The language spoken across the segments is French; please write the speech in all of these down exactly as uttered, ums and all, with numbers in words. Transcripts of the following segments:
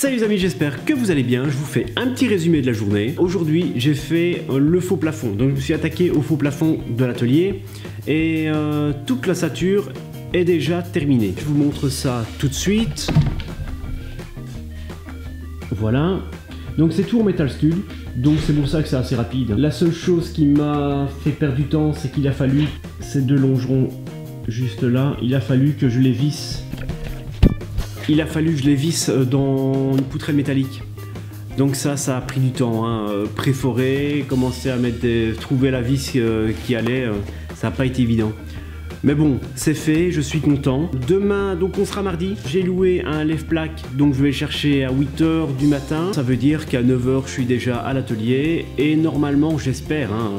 Salut les amis, j'espère que vous allez bien. Je vous fais un petit résumé de la journée. Aujourd'hui, j'ai fait le faux plafond. Donc, je me suis attaqué au faux plafond de l'atelier et euh, toute la ossature est déjà terminée. Je vous montre ça tout de suite. Voilà. Donc, c'est tout en métal stud. Donc c'est pour ça que c'est assez rapide. La seule chose qui m'a fait perdre du temps, c'est qu'il a fallu ces deux longerons juste là, il a fallu que je les visse. Il a fallu que je les visse dans une poutrelle métallique. Donc ça, ça a pris du temps. Hein. Préforer, commencer à mettre des... trouver la vis qui allait, ça n'a pas été évident. Mais bon, c'est fait, je suis content. Demain, donc on sera mardi, j'ai loué un lève-plaque, donc je vais chercher à huit heures du matin. Ça veut dire qu'à neuf heures, je suis déjà à l'atelier. Et normalement, j'espère hein,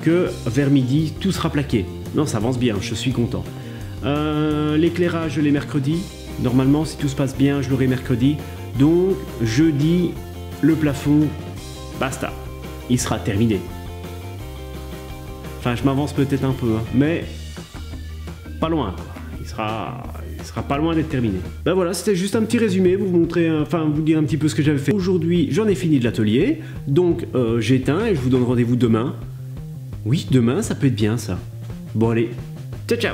que vers midi, tout sera plaqué. Non, ça avance bien, je suis content. Euh, L'éclairage, je l'ai mercredi. Normalement, si tout se passe bien, je l'aurai mercredi. Donc, jeudi, le plafond, basta. Il sera terminé. Enfin, je m'avance peut-être un peu, hein, mais... pas loin, il sera, il sera pas loin d'être terminé. Ben voilà, c'était juste un petit résumé pour vous montrer, enfin vous dire un petit peu ce que j'avais fait. Aujourd'hui, j'en ai fini de l'atelier, donc euh, j'éteins et je vous donne rendez-vous demain. Oui, demain, ça peut être bien ça. Bon allez, ciao ciao.